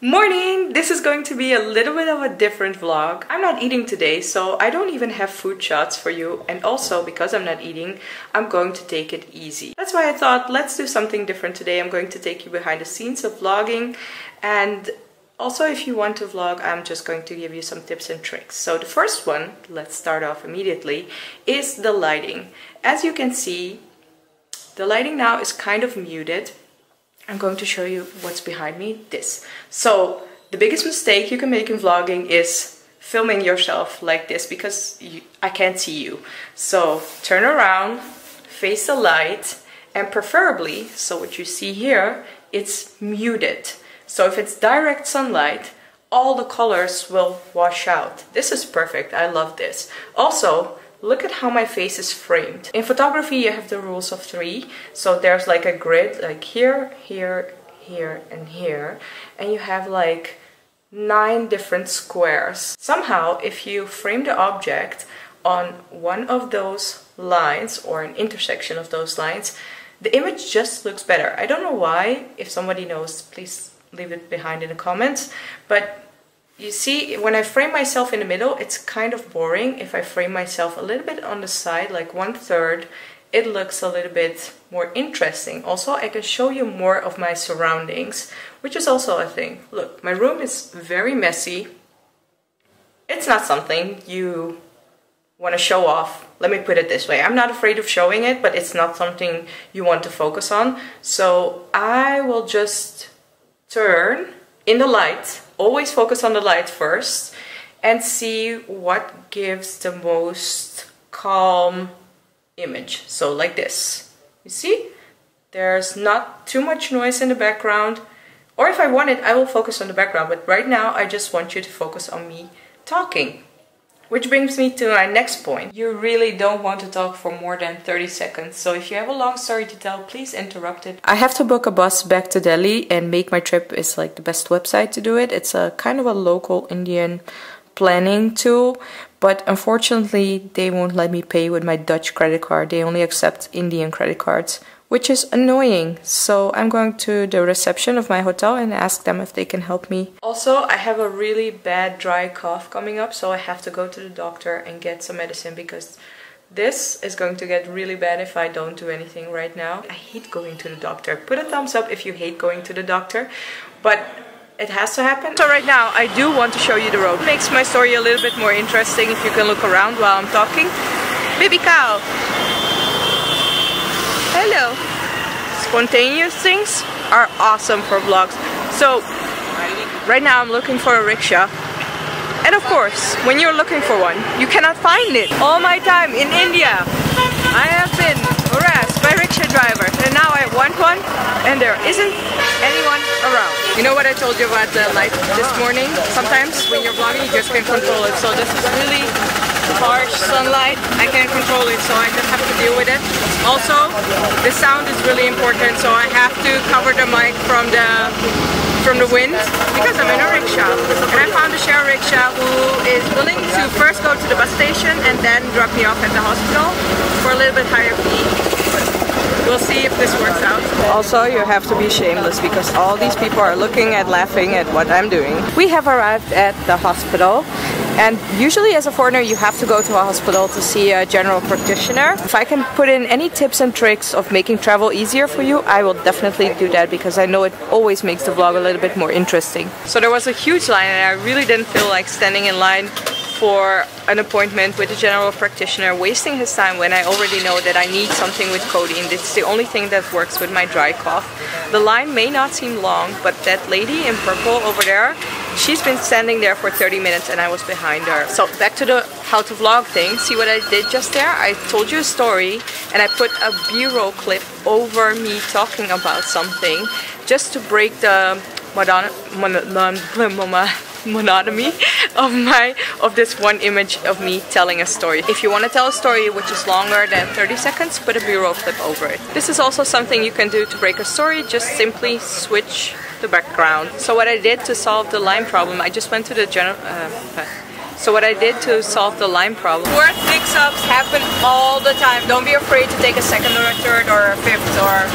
Morning! This is going to be a little bit of a different vlog. I'm not eating today, so I don't even have food shots for you, and also because I'm not eating, I'm going to take it easy. That's why I thought, let's do something different today. I'm going to take you behind the scenes of vlogging, and also if you want to vlog, I'm just going to give you some tips and tricks. So the first one, let's start off immediately, is the lighting. As you can see, the lighting now is kind of muted. I'm going to show you what's behind me, this. So the biggest mistake you can make in vlogging is filming yourself like this, because I can't see you. So turn around, face the light, and preferably, so what you see here, it's muted. So if it's direct sunlight, all the colors will wash out. This is perfect, I love this. Also, look at how my face is framed. In photography you have the rules of three, so there's like a grid, like here, here, here, and here, and you have like 9 different squares. Somehow if you frame the object on one of those lines or an intersection of those lines, the image just looks better. I don't know why. If somebody knows, please leave it behind in the comments, but you see, when I frame myself in the middle, it's kind of boring. If I frame myself a little bit on the side, like 1/3, it looks a little bit more interesting. Also, I can show you more of my surroundings, which is also a thing. Look, my room is very messy. It's not something you want to show off. Let me put it this way. I'm not afraid of showing it, but it's not something you want to focus on. So I will just turn in the light. Always focus on the light first and see what gives the most calm image. So like this, you see, there's not too much noise in the background, or if I want it, I will focus on the background, but right now I just want you to focus on me talking. Which brings me to my next point. You really don't want to talk for more than 30 seconds. So if you have a long story to tell, please interrupt it. I have to book a bus back to Delhi, and MakeMyTrip is like the best website to do it. It's a kind of a local Indian planning tool, but unfortunately they won't let me pay with my Dutch credit card. They only accept Indian credit cards, which is annoying. So I'm going to the reception of my hotel and ask them if they can help me. Also, I have a really bad dry cough coming up, so I have to go to the doctor and get some medicine, because this is going to get really bad if I don't do anything right now. I hate going to the doctor. Put a thumbs up if you hate going to the doctor, but it has to happen. So right now, I do want to show you the road. It makes my story a little bit more interesting if you can look around while I'm talking. Baby cow! Hello! Spontaneous things are awesome for vlogs. So right now I'm looking for a rickshaw, and of course when you're looking for one you cannot find it. All my time in India I have been harassed by rickshaw drivers, and now I want one and there isn't anyone around. You know what I told you about the light this morning? Sometimes when you're vlogging you just can't control it, so this is really harsh sunlight. I can't control it, so I just have to deal with it. Also, the sound is really important, so I have to cover the mic from the wind, because I'm in a rickshaw. And I found a share rickshaw who is willing to first go to the bus station and then drop me off at the hospital for a little bit higher fee. We'll see if this works out. Also, you have to be shameless, because all these people are looking and laughing at what I'm doing. We have arrived at the hospital. And usually as a foreigner you have to go to a hospital to see a general practitioner. If I can put in any tips and tricks of making travel easier for you, I will definitely do that, because I know it always makes the vlog a little bit more interesting. So there was a huge line, and I really didn't feel like standing in line for an appointment with a general practitioner, wasting his time when I already know that I need something with codeine. This is the only thing that works with my dry cough. The line may not seem long, but that lady in purple over there, she's been standing there for 30 minutes and I was behind her. So back to the how to vlog thing. See what I did just there? I told you a story and I put a B-roll clip over me talking about something just to break the monotony of this one image of me telling a story. If you want to tell a story which is longer than 30 seconds, put a B-roll clip over it. This is also something you can do to break a story, just simply switch the background. So what I did to solve the line problem, I just went to the Word mix-ups happen all the time. Don't be afraid to take a second or a third or a fifth or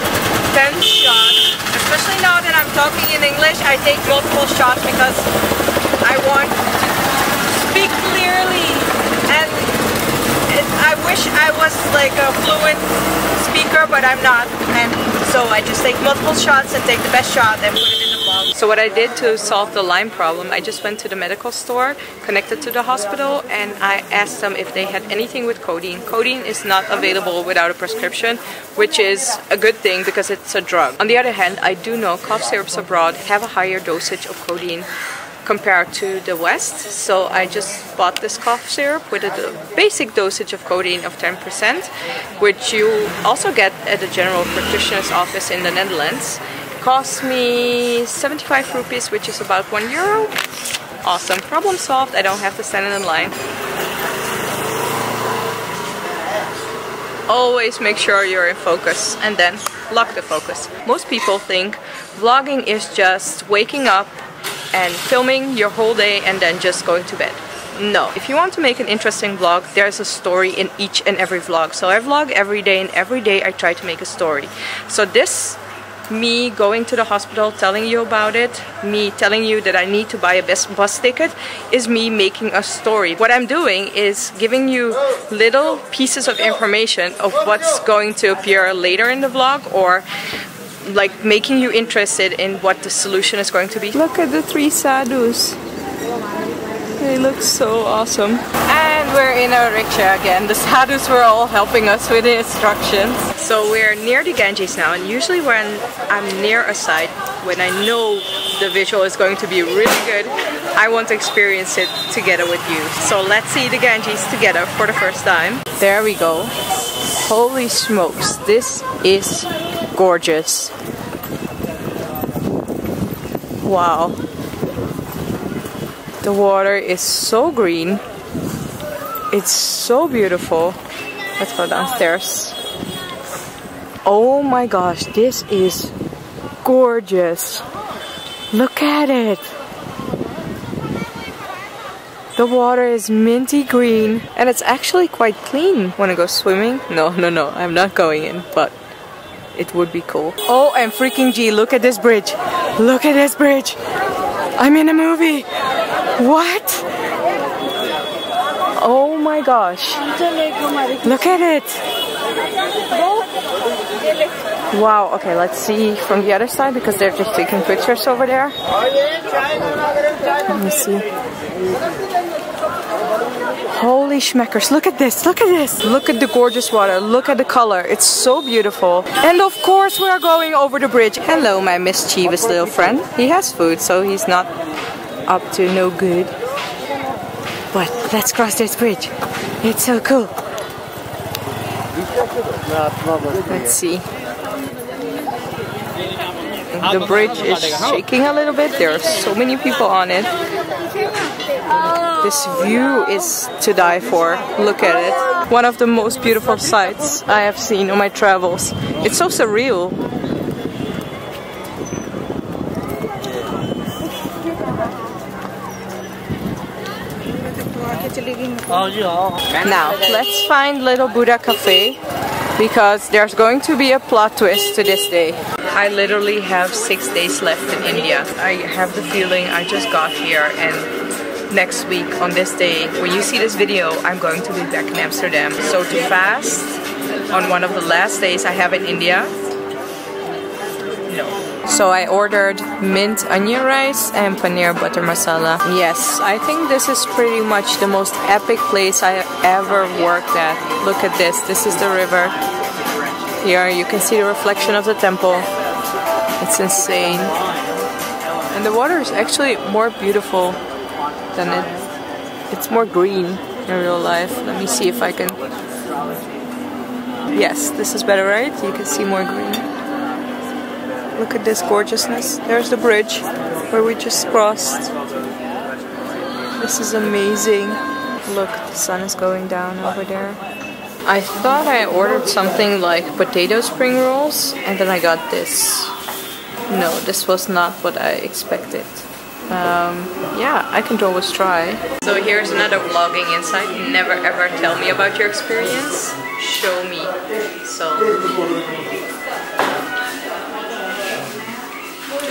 10 shots. especially now that I'm talking in English, I take multiple shots because I want to speak clearly, and I wish I was like a fluent speaker, but I'm not, and so I just take multiple shots and take the best shot and put it in the vlog. So what I did to solve the Lyme problem, I just went to the medical store connected to the hospital and I asked them if they had anything with codeine. Codeine is not available without a prescription, which is a good thing because it's a drug. On the other hand, I do know cough syrups abroad have a higher dosage of codeine compared to the West, so I just bought this cough syrup with a basic dosage of codeine of 10%, which you also get at the general practitioner's office in the Netherlands. It cost me 75 rupees, which is about €1. Awesome, problem solved, I don't have to stand in line. Always make sure you're in focus and then lock the focus. Most people think vlogging is just waking up and filming your whole day and then just going to bed. No. If you want to make an interesting vlog, there's a story in each and every vlog. So I vlog every day and every day I try to make a story. So this, me going to the hospital, telling you about it, me telling you that I need to buy a bus ticket, is me making a story. What I'm doing is giving you little pieces of information of what's going to appear later in the vlog, or like making you interested in what the solution is going to be. Look at the three sadhus. They look so awesome. And we're in a rickshaw again. The sadhus were all helping us with the instructions. So we're near the Ganges now, and usually when I'm near a site, when I know the visual is going to be really good, I want to experience it together with you. So let's see the Ganges together for the first time. There we go. Holy smokes, this is gorgeous. Wow. The water is so green. It's so beautiful. Let's go downstairs. Oh my gosh, this is gorgeous. Look at it. The water is minty green and it's actually quite clean. Wanna go swimming? No, I'm not going in, but it would be cool. Oh, and freaking G, look at this bridge. Look at this bridge. I'm in a movie. What? Oh my gosh. Look at it. Wow, okay, let's see from the other side because they're just taking pictures over there. Let me see. Holy schmeckers, look at this, look at this. Look at the gorgeous water, look at the color, it's so beautiful. And of course we are going over the bridge. Hello my mischievous little friend. He has food, so he's not up to no good. But let's cross this bridge, it's so cool. Let's see. The bridge is shaking a little bit, there are so many people on it. This view is to die for. Look at it. One of the most beautiful sights I have seen on my travels. It's so surreal. Now, let's find Little Buddha Cafe because there's going to be a plot twist to this day. I literally have 6 days left in India. I have the feeling I just got here, and next week on this day when you see this video I'm going to be back in Amsterdam. So to fast on one of the last days I have in India, no. So I ordered mint onion rice and paneer butter masala. Yes, I think this is pretty much the most epic place I ever worked at. Look at this, this is the river. Here you can see the reflection of the temple. It's insane. And the water is actually more beautiful than it's more green in real life. Let me see if I can. Yes, this is better, right? You can see more green. Look at this gorgeousness. There's the bridge where we just crossed. This is amazing. Look, the sun is going down over there. I thought I ordered something like potato spring rolls and then I got this. No, this was not what I expected. Yeah, I can always try. So here's another vlogging insight. Never ever tell me about your experience. Show me. So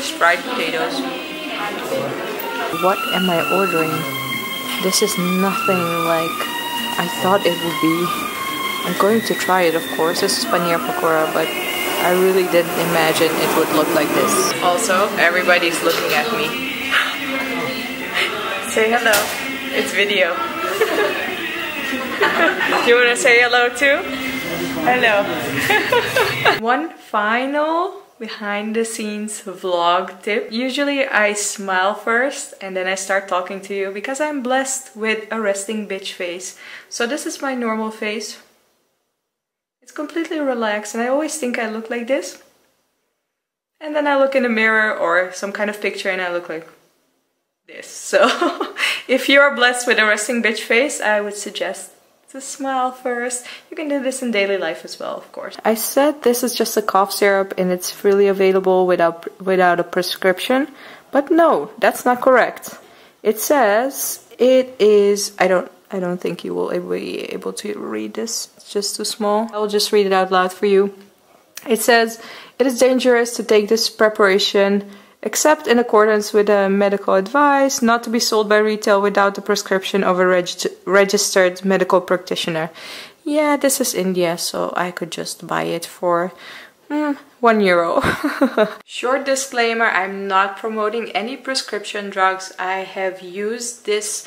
is fried potatoes. What am I ordering? This is nothing like I thought it would be. I'm going to try it, of course. This is paneer pakora, but I really didn't imagine it would look like this. Also, everybody's looking at me. Say hello. It's video. Do you want to say hello too? Hello. One final behind the scenes vlog tip. Usually I smile first and then I start talking to you because I'm blessed with a resting bitch face. So this is my normal face. It's completely relaxed and I always think I look like this. And then I look in the mirror or some kind of picture and I look like this. So if you are blessed with a resting bitch face, I would suggest to smile first. You can do this in daily life as well, of course. I said this is just a cough syrup and it's freely available without a prescription. But no, that's not correct. It says it is, I don't think you will be able to read this, it's just too small. I'll just read it out loud for you. It says, it is dangerous to take this preparation except in accordance with the medical advice, not to be sold by retail without the prescription of a registered medical practitioner. Yeah, this is India, so I could just buy it for €1. Short disclaimer, I'm not promoting any prescription drugs. I have used this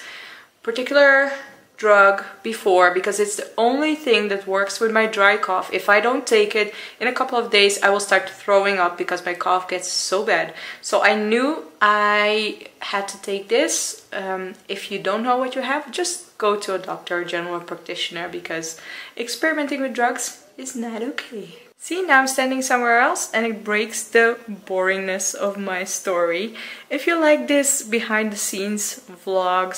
particular drug before because it's the only thing that works with my dry cough. If I don't take it, in a couple of days I will start throwing up because my cough gets so bad. So I knew I had to take this. If you don't know what you have, just go to a doctor or general practitioner because experimenting with drugs is not okay. See, now I'm standing somewhere else and it breaks the boringness of my story. If you like this behind the scenes vlog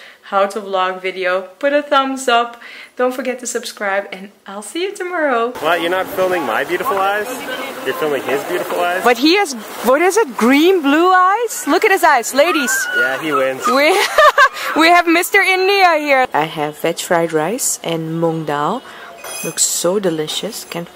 / how to vlog video, put a thumbs up. Don't forget to subscribe and I'll see you tomorrow. What, you're not filming my beautiful eyes? You're filming his beautiful eyes? But he has, what is it, green, blue eyes? Look at his eyes, ladies. Yeah, he wins. We have Mr. India here. I have veg fried rice and mung dal. Looks so delicious, can't wait.